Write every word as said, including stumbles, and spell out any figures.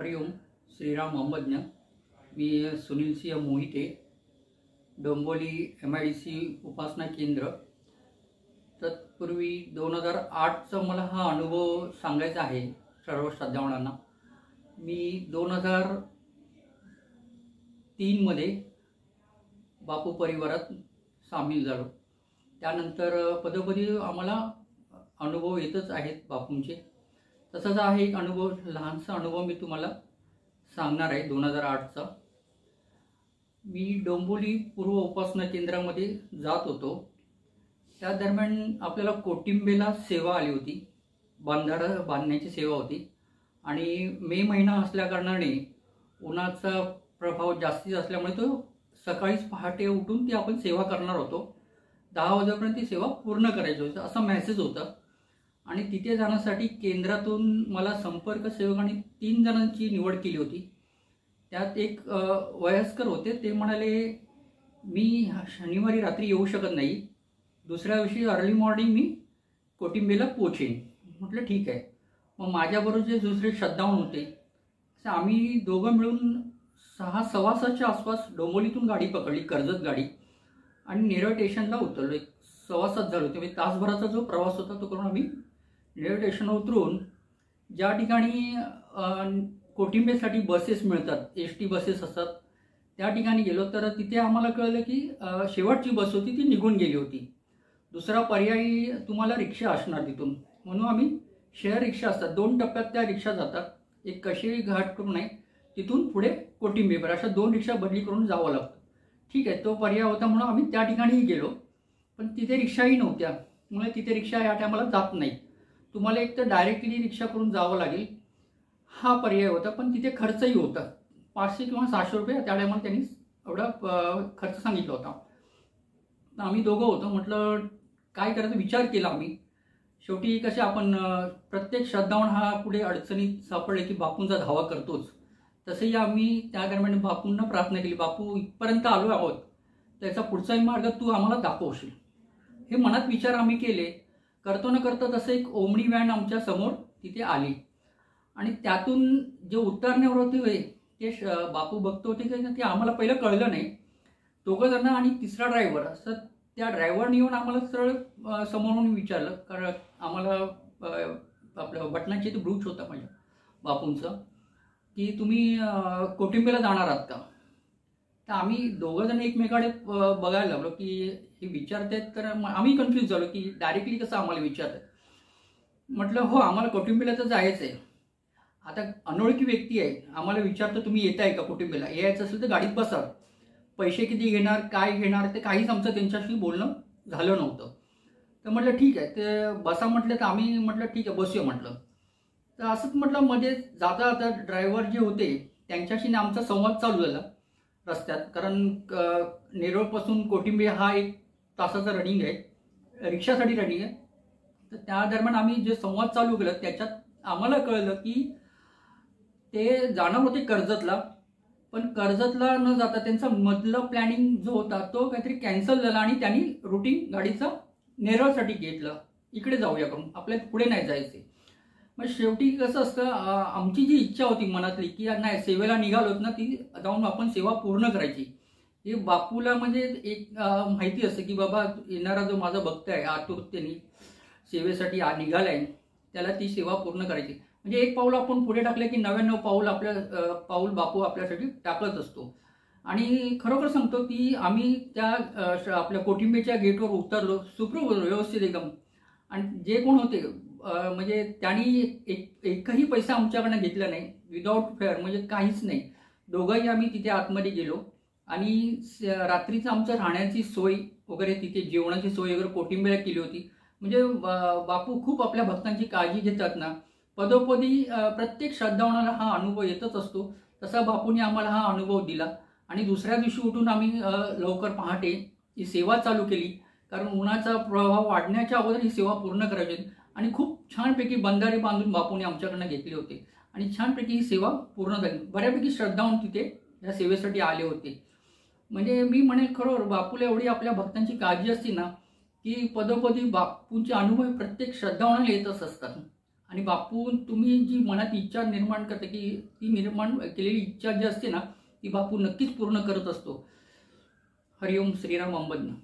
हरिओम श्रीराम अहमदन। मी Sunil Singh Mohite, Dombivli M I D C उपासना केंद्र। तत्पूर्वी दोन हजार आठचा मला हा अनुभव सांगायचा आहे सर्व श्रद्धावणांना। मी दोन हजार तीनमध्ये बापू परिवारात सामील झालो। त्यानंतर पदोपदी आम्हाला अनुभव येतच आहेत बापूंचे। तसाच हा एक अनुभव, लहानसा अनुभव मी तुम्हाला सांगणार आहे दोन हजार आठचा। मी डोंबोली पूर्व उपासना केंद्रामध्ये जात होतो। त्या दरम्यान आपल्याला कोटिंबेला सेवा आली होती, बांधारा बांधण्याची सेवा होती आणि मे महिना असल्याकारणाने उन्हाचा प्रभाव जास्तीत असल्यामुळे तो सकाळीच पहाटे उठून ती आपण सेवा करणार होतो। दहा वाजेपर्यंत ती सेवा पूर्ण करायची होती असा मेसेज होता। आणि तिथे जाण्यासाठी केंद्रातून मला संपर्क सेवकांनी तीन जणांची निवड केली होती। त्यात एक वयस्कर होते, ते म्हणाले मी शनिवारी रात्री येऊ शकत नाही, दुसऱ्या दिवशी अर्ली मॉर्निंग मी कोटिंबेला पोचेन। म्हटलं ठीक आहे। मग माझ्याबरोबर जे दुसरे श्रद्धावण होते असं आम्ही दोघं मिळून सहा सव्वासाच्या आसपास डोंबोलीतून गाडी पकडली, कर्जत गाडी, आणि नेरळ स्टेशनला उतरलो। एक सव्वासात झालो होते, म्हणजे तासभराचा जो प्रवास होता तो करून आम्ही नेरळ स्टेशनला उतरून ज्या ठिकाणी कोटिंबेसाठी बसेस मिळतात, एस टी बसेस असतात, त्या ठिकाणी गेलो। तर तिथे आम्हाला कळलं की शेवटची बस होती ती निघून गेली होती, दुसरा पर्यायी तुम्हाला रिक्षा असणार तिथून। म्हणून आम्ही शेअर रिक्षा असतात, दोन टप्प्यात त्या रिक्षा जातात, एक कशी घाट करून आहे तिथून पुढे कोटिंबेवर, अशा दोन रिक्षा बदली करून जावं लागतं। ठीक आहे, तो पर्याय होता म्हणून आम्ही त्या ठिकाणीही गेलो, पण तिथे रिक्षाही नव्हत्या, मुळे तिथे रिक्षा या टायमाला जात नाही, तुम्हाला एक तर डायरेक्टली रिक्षा करून जावं लागेल हा पर्याय होता। पण तिथे खर्चही होता, पाचशे किंवा सहाशे रुपये त्या टायमाला त्यांनी एवढा खर्च सांगितला होता। आम्ही दोघं होतो, म्हटलं काय करायचा विचार केला आम्ही। शेवटी कसे आपण प्रत्येक श्रद्धावण हा पुढे अडचणीत सापडले की बापूंचा धावा करतोच, तसेही आम्ही त्या दरम्यान बापूंना प्रार्थना केली, बापू इथपर्यंत आलो आहोत, त्याचा पुढचाही मार्ग तू आम्हाला दाखवशील, हे मनात विचार आम्ही केले। करतो न करता तसं एक ओमणी व्हॅन आमच्या समोर तिथे आली आणि त्यातून जे उतरण्यावर होते ते बापू बघतो होते की ते आम्हाला पहिलं कळलं नाही। दोघं जण आणि तिसरा ड्रायव्हर असं, त्या ड्रायव्हरने येऊन आम्हाला सरळ समोरून विचारलं, कारण आम्हाला आपलं बटणाची तो ब्रूच होता म्हणजे बापूंचा, की तुम्ही कोटिंबेला जाणार आहात का? तर आम्ही दोघंजण एकमेकाकडे बघायला लागलो की हे विचारत आहेत, तर आम्ही कन्फ्यूज झालो की डायरेक्टली कसं आम्हाला विचारतात। म्हटलं हो आम्हाला कोटिंबेला तर जायचं आहे, आता अनोळखी व्यक्ती आहे आम्हाला विचारतं तुम्ही येताय का कोटिंबेला, यायचं असेल तर गाडीत बसा, पैसे किती घेणार काय घेणार ते काहीच आमचं त्यांच्याशी बोलणं झालं नव्हतं। तर म्हटलं ठीक आहे ते बसा म्हटलं, तर आम्ही म्हटलं ठीक आहे बसूया म्हटलं। तर असंच म्हटलं मध्ये जाता जाता ड्रायव्हर जे होते त्यांच्याशी आमचा संवाद चालू झाला रस्त्यात, कारण नेरळपासून कोटिंबे हा एक तासाचा रनिंग आहे, रिक्षासाठी रनिंग आहे। तर त्या दरम्यान आम्ही जे संवाद चालू केला त्याच्यात आम्हाला कळलं की ते जाणार होते कर्जतला, पण कर्जतला न जाता त्यांचा मधला प्लॅनिंग जो होता तो काहीतरी कॅन्सल झाला आणि त्यांनी रुटीन गाडीचा नेरळसाठी घेतलं, इकडे जाऊया करून आपल्या पुढे नाही जायचे। मग शेवटी कसं असतं, आमची जी इच्छा होती मनातली की नाही सेवेला निघालोत ना, ती जाऊन आपण सेवा पूर्ण करायची, हे बापूला म्हणजे एक माहिती असते की बाबा येणारा जो माझा भक्त आहे आतुरतेने सेवेसाठी निघाला आहे त्याला ती सेवा पूर्ण करायची, म्हणजे एक पाऊल आपण पुढे टाकलं की नव्याण्णव पाऊल आपल्या पाऊल बापू आपल्यासाठी टाकत असतो। आणि खरोखर सांगतो की आम्ही त्या आपल्या कोटिंबेच्या गेटवर उतरलो, सुप्रो व्यवस्थित एकदम, आणि जे कोण होते म्हणजे त्यांनी एक एकही पैसा आमच्याकडनं घेतला नाही, विदाऊट फेअर म्हणजे काहीच नाही। दोघंही आम्ही तिथे आतमध्ये गेलो आणि रात्रीचं आमचं राहण्याची सोय वगैरे तिथे जेवणाची सोय वगैरे कोटिंबेला केली होती। म्हणजे बापू खूप आपल्या भक्तांची काळजी घेतात ना, पदोपदी प्रत्येक श्रद्धावणाला हा अनुभव येतच असतो, तसा बापूने आम्हाला हा अनुभव दिला। आणि दुसऱ्या दिवशी उठून आम्ही लवकर पहाटे ही सेवा चालू केली, कारण उन्हाचा प्रभाव वाढण्याच्या अगोदर ही सेवा पूर्ण करायची होती आणि खूप छानपैकी बंधारे बांधून बापूने आमच्याकडनं घेतले होते आणि छानपैकी ही सेवा पूर्ण झाली। बऱ्यापैकी श्रद्धावून तिथे या सेवेसाठी आले होते, म्हणजे मी म्हणेन खरोखर बापूला एवढी आपल्या भक्तांची काळजी असते ना की पदोपदी बापूंचे अनुभव प्रत्येक श्रद्धावणाला येतच असतात। आणि बापून तुम्ही जी मनात इच्छा निर्माण करता की ती निर्माण केलेली इच्छा जी असते ना ती बापू नक्कीच पूर्ण करत असतो। हरिओम श्रीराम अंबदन।